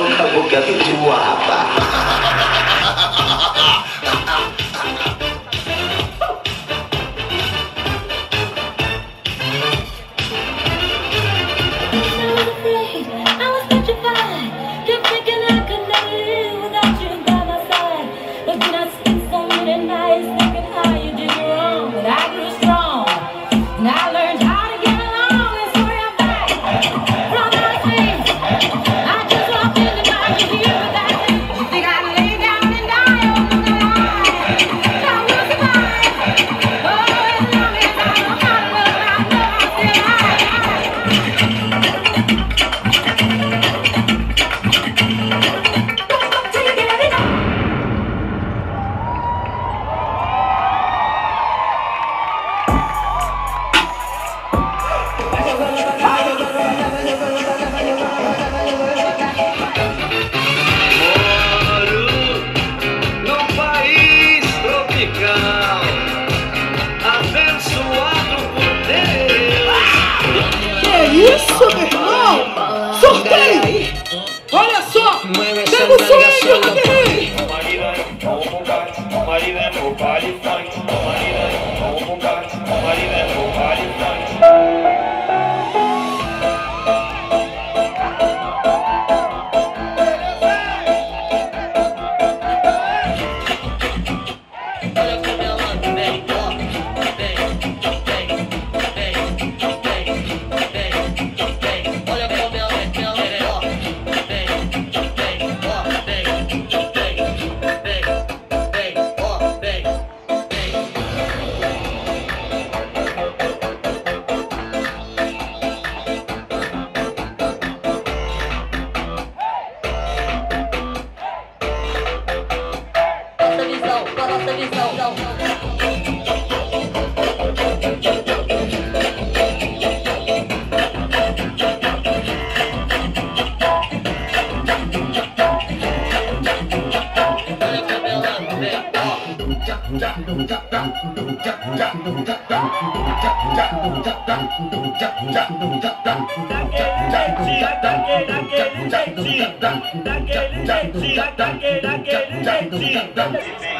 nunca porque a ti tú guapa. Daquele,